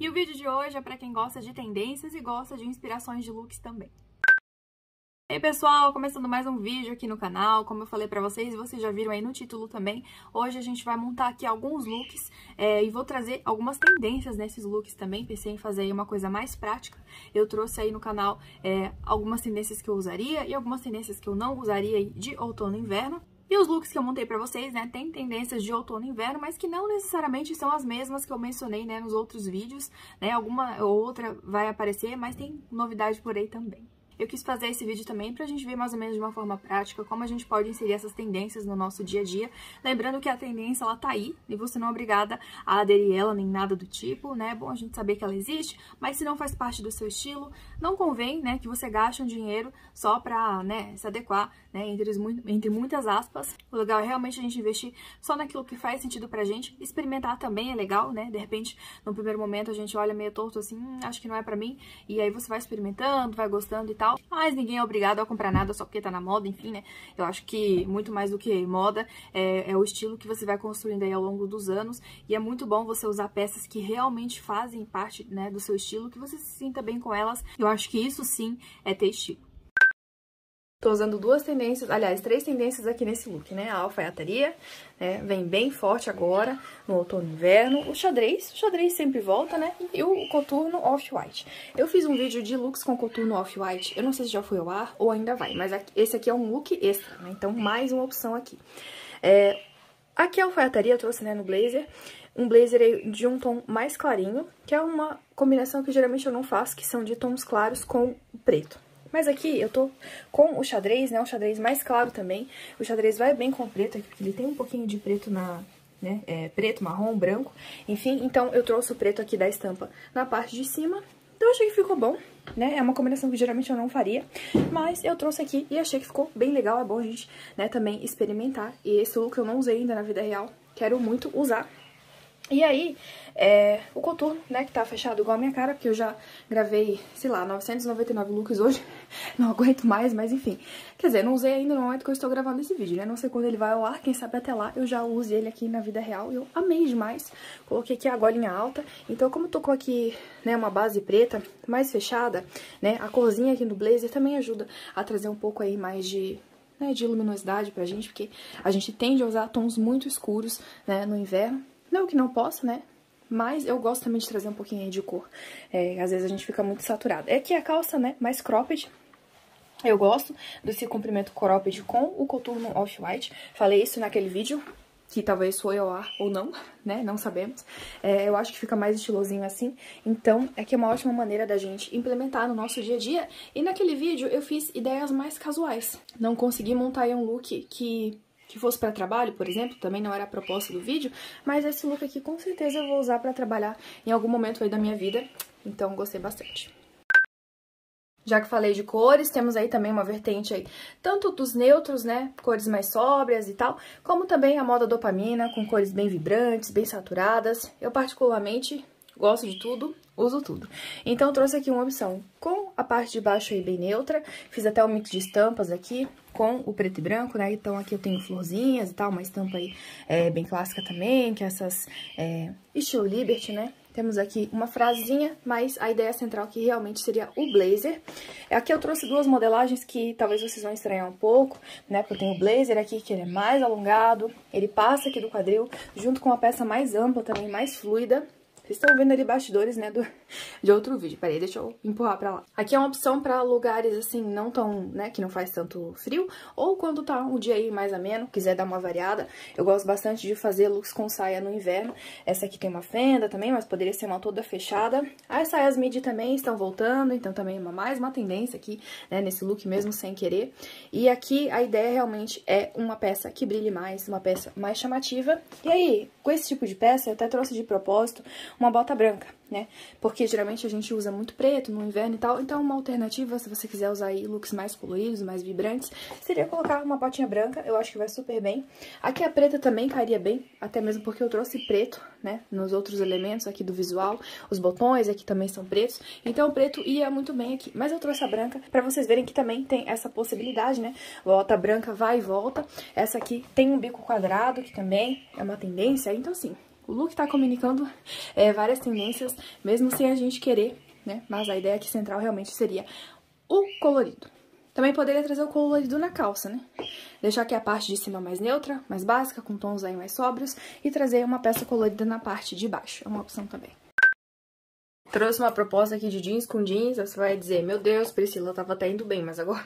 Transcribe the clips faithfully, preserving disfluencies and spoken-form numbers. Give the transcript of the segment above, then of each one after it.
E o vídeo de hoje é para quem gosta de tendências e gosta de inspirações de looks também. E aí, pessoal, começando mais um vídeo aqui no canal. Como eu falei pra vocês, vocês já viram aí no título também, hoje a gente vai montar aqui alguns looks é, e vou trazer algumas tendências nesses looks também. Pensei em fazer aí uma coisa mais prática. Eu trouxe aí no canal é, algumas tendências que eu usaria e algumas tendências que eu não usaria de outono e inverno. E os looks que eu montei pra vocês, né, tem tendências de outono e inverno, mas que não necessariamente são as mesmas que eu mencionei, né, nos outros vídeos, né, alguma ou outra vai aparecer, mas tem novidade por aí também. Eu quis fazer esse vídeo também pra gente ver mais ou menos de uma forma prática como a gente pode inserir essas tendências no nosso dia a dia. Lembrando que a tendência, ela tá aí, e você não é obrigada a aderir ela nem nada do tipo, né? É bom a gente saber que ela existe, mas se não faz parte do seu estilo, não convém, né, que você gaste um dinheiro só pra, né, se adequar, né, entre, os, entre muitas aspas. O legal é realmente a gente investir só naquilo que faz sentido pra gente. Experimentar também é legal, né? De repente, no primeiro momento, a gente olha meio torto assim, hum, acho que não é pra mim, e aí você vai experimentando, vai gostando e tal. Mas ninguém é obrigado a comprar nada só porque tá na moda, enfim, né? Eu acho que muito mais do que moda é, é o estilo que você vai construindo aí ao longo dos anos. E é muito bom você usar peças que realmente fazem parte, né, do seu estilo, que você se sinta bem com elas. Eu acho que isso sim é ter estilo. Tô usando duas tendências, aliás, três tendências aqui nesse look, né? A alfaiataria, né? Vem bem forte agora, no outono e inverno. O xadrez, o xadrez sempre volta, né? E o coturno off-white. Eu fiz um vídeo de looks com coturno off-white, eu não sei se já foi ao ar ou ainda vai, mas esse aqui é um look extra, né? Então, mais uma opção aqui. É... Aqui a alfaiataria eu trouxe, né, no blazer, um blazer de um tom mais clarinho, que é uma combinação que geralmente eu não faço, que são de tons claros com preto. Mas aqui eu tô com o xadrez, né, um xadrez mais claro também. O xadrez vai bem com o preto aqui, porque ele tem um pouquinho de preto na... né, é, preto, marrom, branco, enfim. Então eu trouxe o preto aqui da estampa na parte de cima. Então eu achei que ficou bom, né, é uma combinação que geralmente eu não faria. Mas eu trouxe aqui e achei que ficou bem legal, é bom a gente, né, também experimentar. E esse look eu não usei ainda na vida real, quero muito usar. E aí, é, o coturno, né, que tá fechado igual a minha cara, porque eu já gravei, sei lá, novecentos e noventa e nove looks hoje, não aguento mais, mas enfim. Quer dizer, não usei ainda no momento que eu estou gravando esse vídeo, né, não sei quando ele vai ao ar, quem sabe até lá eu já use ele aqui na vida real, eu amei demais. Coloquei aqui a golinha alta, então como tocou aqui, né, uma base preta mais fechada, né, a corzinha aqui no blazer também ajuda a trazer um pouco aí mais de... né, de luminosidade pra gente, porque a gente tende a usar tons muito escuros, né, no inverno. Não que não possa, né? Mas eu gosto também de trazer um pouquinho aí de cor. É, às vezes a gente fica muito saturada. É que a calça, né? Mais cropped. Eu gosto desse comprimento cropped com o coturno off-white. Falei isso naquele vídeo, que talvez foi ao ar ou não, né? Não sabemos. É, eu acho que fica mais estilosinho assim. Então, é que é uma ótima maneira da gente implementar no nosso dia a dia. E naquele vídeo eu fiz ideias mais casuais. Não consegui montar aí um look que... que fosse para trabalho, por exemplo, também não era a proposta do vídeo, mas esse look aqui com certeza eu vou usar para trabalhar em algum momento aí da minha vida, então gostei bastante. Já que falei de cores, temos aí também uma vertente aí, tanto dos neutros, né, cores mais sóbrias e tal, como também a moda dopamina, com cores bem vibrantes, bem saturadas. Eu particularmente gosto de tudo, uso tudo. Então eu trouxe aqui uma opção com a parte de baixo aí bem neutra, fiz até um mix de estampas aqui com o preto e branco, né? Então aqui eu tenho florzinhas e tal, uma estampa aí é, bem clássica também, que é essas é, estilo Liberty, né? Temos aqui uma frasinha, mas a ideia central que realmente seria o blazer. Aqui eu trouxe duas modelagens que talvez vocês vão estranhar um pouco, né? Porque eu tenho o blazer aqui, que ele é mais alongado, ele passa aqui do quadril, junto com uma peça mais ampla também, mais fluida. Vocês estão vendo ali bastidores, né, do, de outro vídeo. Peraí, deixa eu empurrar pra lá. Aqui é uma opção pra lugares, assim, não tão, né, que não faz tanto frio. Ou quando tá um dia aí mais ameno, quiser dar uma variada. Eu gosto bastante de fazer looks com saia no inverno. Essa aqui tem uma fenda também, mas poderia ser uma toda fechada. As saias midi também estão voltando, então também é mais uma tendência aqui, né, nesse look mesmo sem querer. E aqui a ideia realmente é uma peça que brilhe mais, uma peça mais chamativa. E aí, com esse tipo de peça, eu até trouxe de propósito uma bota branca, né? Porque geralmente a gente usa muito preto no inverno e tal, então uma alternativa, se você quiser usar aí looks mais coloridos, mais vibrantes, seria colocar uma botinha branca, eu acho que vai super bem. Aqui a preta também cairia bem, até mesmo porque eu trouxe preto, né? Nos outros elementos aqui do visual, os botões aqui também são pretos, então o preto ia muito bem aqui. Mas eu trouxe a branca pra vocês verem que também tem essa possibilidade, né? Bota branca vai e volta, essa aqui tem um bico quadrado, que também é uma tendência, então sim. o look tá comunicando é, várias tendências, mesmo sem a gente querer, né? Mas a ideia aqui central realmente seria o colorido. Também poderia trazer o colorido na calça, né? Deixar aqui a parte de cima mais neutra, mais básica, com tons aí mais sóbrios, e trazer uma peça colorida na parte de baixo. É uma opção também. Trouxe uma proposta aqui de jeans com jeans, você vai dizer, meu Deus, Priscila, tava até indo bem, mas agora,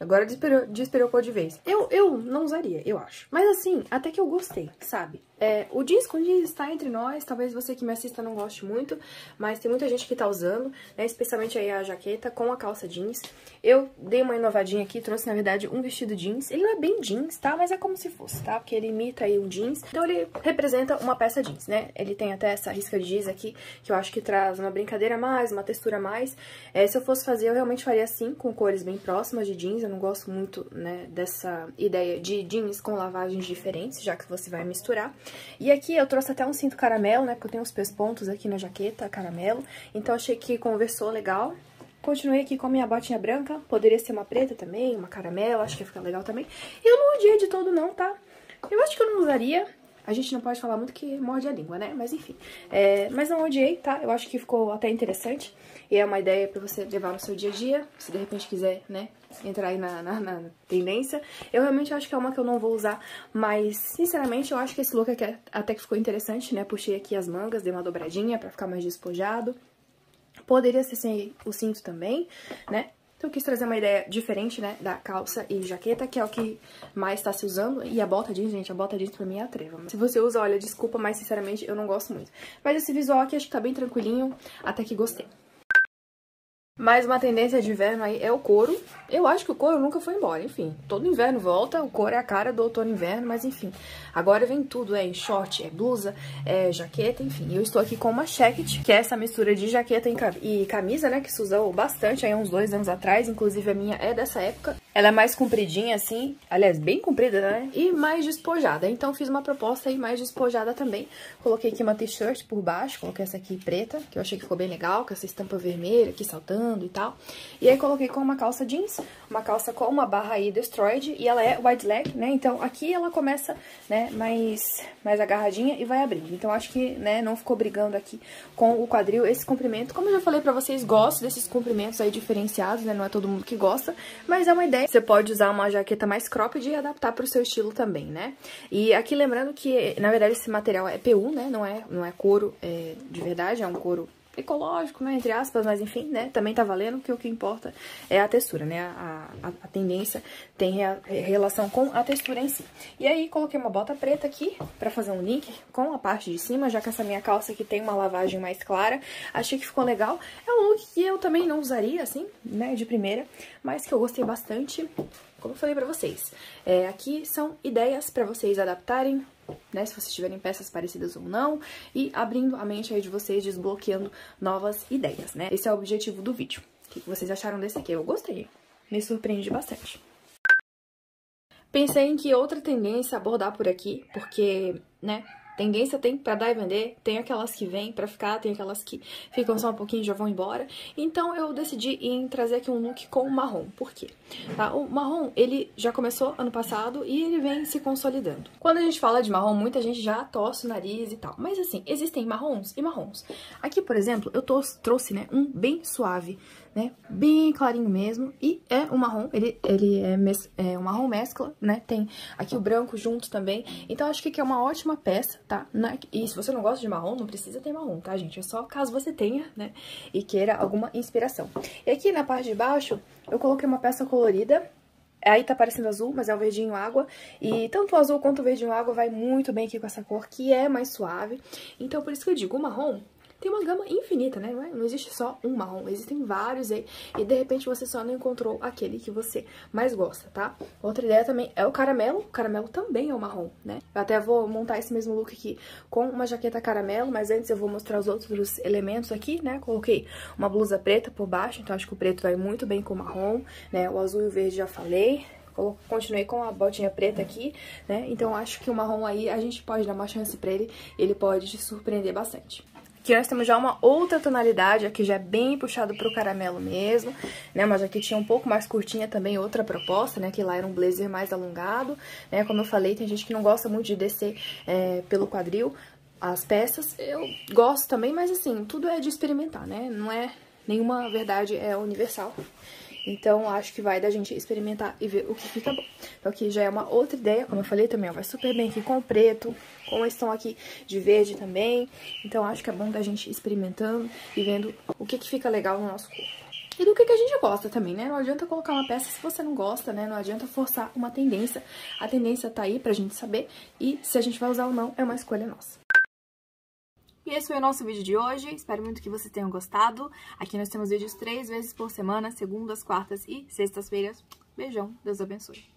agora despirou, despirou de vez. Eu, eu não usaria, eu acho. Mas assim, até que eu gostei, sabe? É, o jeans com jeans está entre nós, talvez você que me assista não goste muito, mas tem muita gente que tá usando, né? Especialmente aí a jaqueta com a calça jeans. Eu dei uma inovadinha aqui, trouxe na verdade um vestido jeans. Ele não é bem jeans, tá? Mas é como se fosse, tá? Porque ele imita aí um jeans. Então ele representa uma peça jeans, né? Ele tem até essa risca de jeans aqui, que eu acho que traz uma brincadeira a mais, uma textura a mais. É, se eu fosse fazer, eu realmente faria assim, com cores bem próximas de jeans. Eu não gosto muito, né, dessa ideia de jeans com lavagens diferentes, já que você vai misturar. E aqui eu trouxe até um cinto caramelo, né, porque eu tenho uns pespontos aqui na jaqueta, caramelo, então achei que conversou legal. Continuei aqui com a minha botinha branca, poderia ser uma preta também, uma caramelo, acho que ia ficar legal também. E eu não odiei de todo não, tá? Eu acho que eu não usaria, a gente não pode falar muito que morde a língua, né, mas enfim. É, mas não odiei, tá? Eu acho que ficou até interessante e é uma ideia pra você levar no seu dia a dia, se de repente quiser, né, entrar aí na, na, na tendência. Eu realmente acho que é uma que eu não vou usar, mas sinceramente eu acho que esse look aqui até que ficou interessante, né? Puxei aqui as mangas, dei uma dobradinha pra ficar mais despojado. Poderia ser sem o cinto também, né? Então eu quis trazer uma ideia diferente, né, da calça e jaqueta, que é o que mais tá se usando. E a bota jeans, gente, a bota jeans pra mim é a treva. Se você usa, olha, desculpa, mas sinceramente eu não gosto muito. Mas esse visual aqui acho que tá bem tranquilinho, até que gostei. Mais uma tendência de inverno aí é o couro. Eu acho que o couro nunca foi embora, enfim. Todo inverno volta, o couro é a cara do outono e inverno, mas enfim. Agora vem tudo, é short, é blusa, é jaqueta, enfim. Eu estou aqui com uma jacket, que é essa mistura de jaqueta e camisa, né? Que se usou bastante aí uns dois anos atrás, inclusive a minha é dessa época. Ela é mais compridinha assim, aliás, bem comprida, né? E mais despojada, então fiz uma proposta aí mais despojada também. Coloquei aqui uma t-shirt por baixo, coloquei essa aqui preta, que eu achei que ficou bem legal, com essa estampa vermelha aqui saltando e tal. E aí coloquei com uma calça jeans, uma calça com uma barra aí destroyed, e ela é wide leg, né? Então aqui ela começa, né, mais, mais agarradinha e vai abrindo. Então acho que, né, não ficou brigando aqui com o quadril esse comprimento. Como eu já falei pra vocês, gosto desses comprimentos aí diferenciados, né? Não é todo mundo que gosta, mas é uma ideia. Você pode usar uma jaqueta mais cropped e adaptar pro seu estilo também, né? E aqui lembrando que, na verdade, esse material é P U, né? Não é, não é couro é, de verdade, é um couro ecológico, né? Entre aspas, mas enfim, né? Também tá valendo, que o que importa é a textura, né? A, a, a tendência tem rea, relação com a textura em si. E aí, coloquei uma bota preta aqui pra fazer um link com a parte de cima, já que essa minha calça aqui tem uma lavagem mais clara. Achei que ficou legal. É um look que eu também não usaria, assim, né? De primeira, mas que eu gostei bastante. Como eu falei pra vocês, é, aqui são ideias pra vocês adaptarem, né, se vocês tiverem peças parecidas ou não, e abrindo a mente aí de vocês, desbloqueando novas ideias, né? Esse é o objetivo do vídeo. O que vocês acharam desse aqui? Eu gostei, me surpreendi bastante. Pensei em que outra tendência abordar por aqui, porque, né, tendência tem pra dar e vender, tem aquelas que vêm pra ficar, tem aquelas que ficam só um pouquinho e já vão embora. Então eu decidi em trazer aqui um look com marrom. Por quê? Tá? O marrom, ele já começou ano passado e ele vem se consolidando. Quando a gente fala de marrom, muita gente já torce o nariz e tal. Mas assim, existem marrons e marrons. Aqui, por exemplo, eu trouxe, né, um bem suave, né, bem clarinho mesmo, e é um marrom, ele, ele é, mes, é um marrom mescla, né, tem aqui o branco junto também, então acho que é uma ótima peça, tá, e se você não gosta de marrom, não precisa ter marrom, tá, gente, é só caso você tenha, né, e queira alguma inspiração. E aqui na parte de baixo, eu coloquei uma peça colorida. Aí tá parecendo azul, mas é o verdinho água. E tanto o azul quanto o verdinho água vai muito bem aqui com essa cor, que é mais suave. Então por isso que eu digo, o marrom tem uma gama infinita, né? Não, é, não existe só um marrom, existem vários aí. E de repente você só não encontrou aquele que você mais gosta, tá? Outra ideia também é o caramelo. O caramelo também é um marrom, né? Eu até vou montar esse mesmo look aqui com uma jaqueta caramelo, mas antes eu vou mostrar os outros elementos aqui, né? Coloquei uma blusa preta por baixo, então acho que o preto vai muito bem com o marrom, né? O azul e o verde já falei. Continuei com a botinha preta aqui, né? Então acho que o marrom aí a gente pode dar uma chance pra ele, ele pode te surpreender bastante. Aqui nós temos já uma outra tonalidade, aqui já é bem puxado pro caramelo mesmo, né? Mas aqui tinha um pouco mais curtinha também, outra proposta, né? Que lá era um blazer mais alongado, né? Como eu falei, tem gente que não gosta muito de descer é, pelo quadril. as peças. Eu gosto também, mas assim, tudo é de experimentar, né? Não é... Nenhuma verdade é universal. Então, acho que vai da gente experimentar e ver o que fica bom. Então, aqui já é uma outra ideia, como eu falei também, ó, vai super bem aqui com o preto, com esse tom aqui de verde também. Então, acho que é bom da gente experimentando e vendo o que que fica legal no nosso corpo. E do que que a gente gosta também, né? Não adianta colocar uma peça se você não gosta, né? Não adianta forçar uma tendência. A tendência tá aí pra gente saber e se a gente vai usar ou não é uma escolha nossa. E esse foi o nosso vídeo de hoje, espero muito que vocês tenham gostado. Aqui nós temos vídeos três vezes por semana, segundas, quartas e sextas-feiras. Beijão, Deus abençoe.